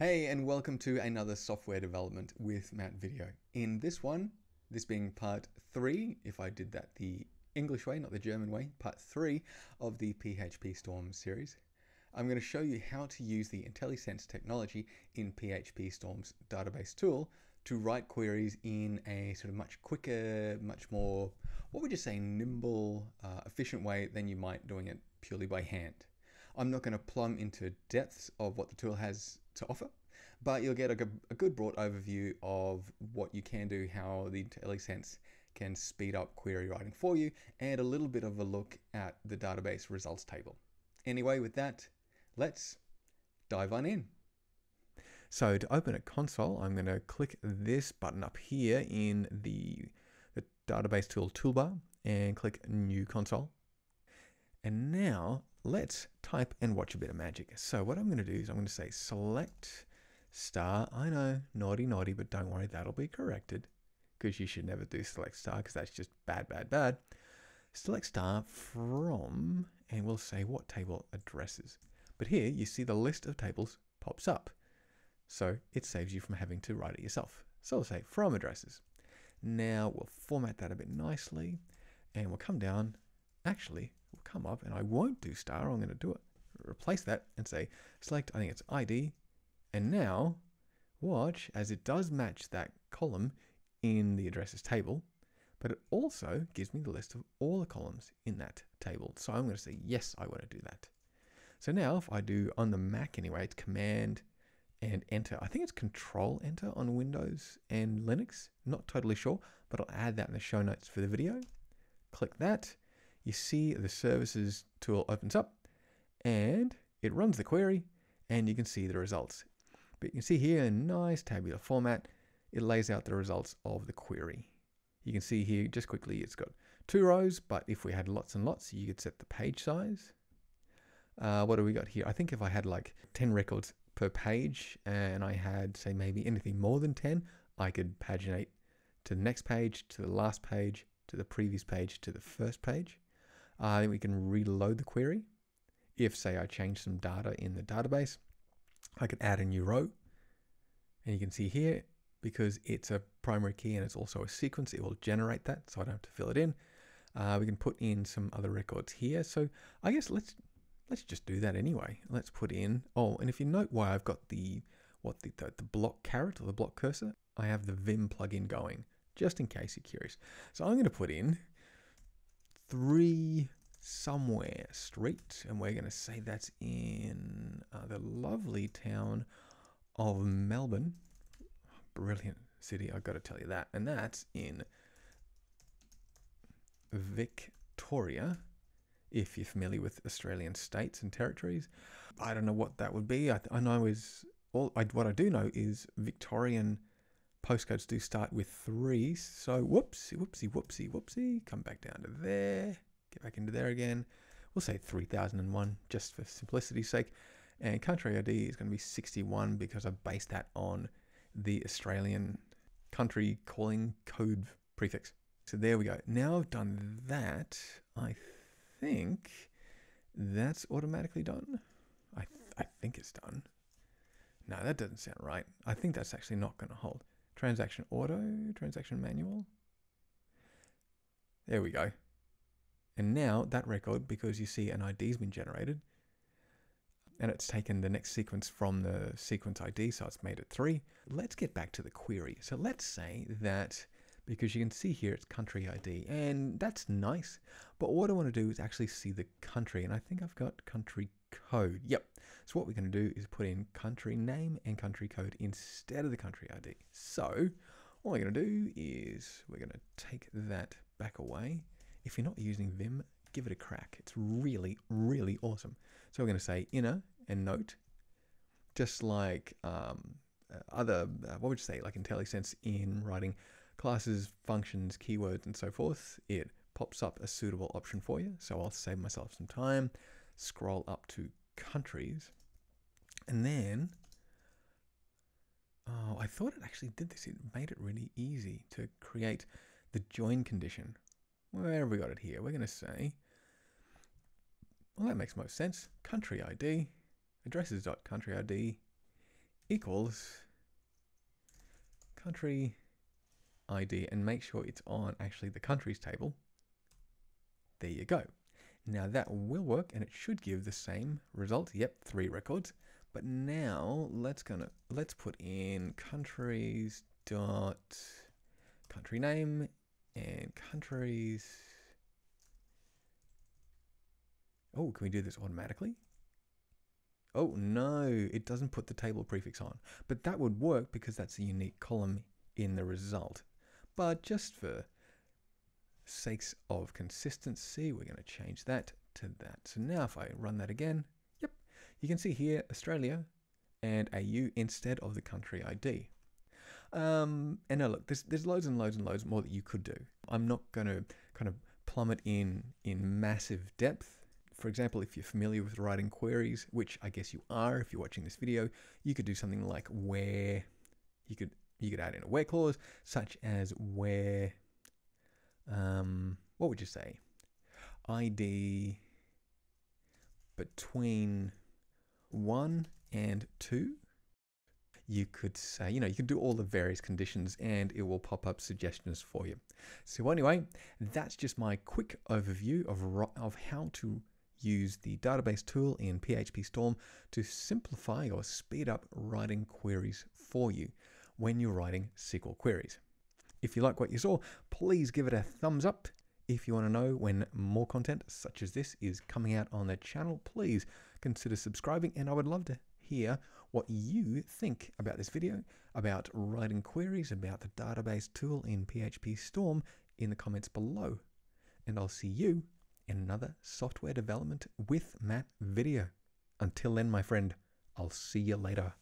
Hey, and welcome to another software development with Matt video. In this one, this being part 3, if I did that the English way, not the German way, part 3 of the PHP Storm series, I'm going to show you how to use the IntelliSense technology in PHP Storm's database tool to write queries in a sort of much quicker, much more, what would you say, nimble, efficient way than you might doing it purely by hand. I'm not going to plumb into depths of what the tool has to offer, but you'll get a good broad overview of what you can do, how the IntelliSense can speed up query writing for you, and a little bit of a look at the database results table. Anyway, with that, let's dive on in. So to open a console, I'm going to click this button up here in the database tool toolbar and click New Console. And now let's type and watch a bit of magic. So what I'm going to do is I'm going to say select star. I know, naughty, naughty, but don't worry, that'll be corrected because you should never do select star because that's just bad, bad, bad. Select star from, and we'll say what table addresses. But here you see the list of tables pops up. So it saves you from having to write it yourself. So we'll say from addresses. Now we'll format that a bit nicely and we'll come down. Actually, we'll come up and I won't do star, I'm going to do it. Replace that and say select, I think it's ID. And now watch as it does match that column in the addresses table, but it also gives me the list of all the columns in that table. So I'm going to say, yes, I want to do that. So now if I do on the Mac anyway, it's command and enter. I think it's control enter on Windows and Linux. Not totally sure, but I'll add that in the show notes for the video. Click that. You see the services tool opens up and it runs the query and you can see the results. But you can see here in nice tabular format, it lays out the results of the query. You can see here just quickly, it's got 2 rows, but if we had lots and lots, you could set the page size. What do we got here? I think if I had like 10 records per page and I had say maybe anything more than 10, I could paginate to the next page, to the last page, to the previous page, to the first page. Then we can reload the query. If say I change some data in the database, I could add a new row. And you can see here, because it's a primary key and it's also a sequence, it will generate that, so I don't have to fill it in. We can put in some other records here. So I guess let's just do that anyway. Let's put in, oh, and if you note why I've got the block caret or the block cursor, I have the Vim plugin going, just in case you're curious. So I'm going to put in 3 somewhere street, and we're going to say that's in the lovely town of Melbourne. Brilliant city, I've got to tell you that. And that's in Victoria, if you're familiar with Australian states and territories. I don't know what that would be. What I do know is Victorian postcodes do start with 3. So whoopsie, whoopsie, whoopsie, whoopsie. Come back down to there. Get back into there again. We'll say 3001 just for simplicity's sake. And country ID is going to be 61 because I based that on the Australian country calling code prefix. So there we go. Now I've done that, I think that's automatically done. I think it's done. No, that doesn't sound right. I think that's actually not going to hold. Transaction auto, transaction manual. There we go. And now that record, because you see an ID's been generated and it's taken the next sequence from the sequence ID, so it's made it 3. Let's get back to the query. So let's say that, because you can see here it's country ID, and that's nice, but what I want to do is actually see the country, and I think I've got country code. Yep. So what we're going to do is put in country name and country code instead of the country ID. So all we're going to do is we're going to take that back away. If you're not using Vim, give it a crack. It's really, really awesome. So we're going to say inner and note, just like what would you say, like IntelliSense in writing classes, functions, keywords, and so forth, it pops up a suitable option for you. So I'll save myself some time, scroll up to countries, and then, oh, I thought it actually did this. It made it really easy to create the join condition. Where have we got it here? We're going to say, well, that makes most sense. Country ID, addresses.country ID equals country ID, and make sure it's on actually the countries table. There you go. Now that will work and it should give the same result. Yep, 3 records. But now let's put in countries dot country name and countries. Oh, can we do this automatically? Oh no, it doesn't put the table prefix on, but that would work because that's a unique column in the result. But just for sakes of consistency, we're going to change that to that. So now if I run that again, yep, you can see here Australia and AU instead of the country ID. And now look, there's loads and loads and loads more that you could do. I'm not going to kind of plummet in massive depth. For example, if you're familiar with writing queries, which I guess you are if you're watching this video, you could do something like where. You could add in a where clause, such as where, what would you say? ID between 1 and 2. You could say, you can do all the various conditions and it will pop up suggestions for you. So anyway, that's just my quick overview of how to use the database tool in PHPStorm to simplify or speed up writing queries for you when you're writing SQL queries. If you like what you saw, please give it a thumbs up. If you want to know when more content such as this is coming out on the channel, please consider subscribing, and I would love to hear what you think about this video, about writing queries, about the database tool in PHPStorm in the comments below. And I'll see you in another Software Development with Matt video. Until then, my friend, I'll see you later.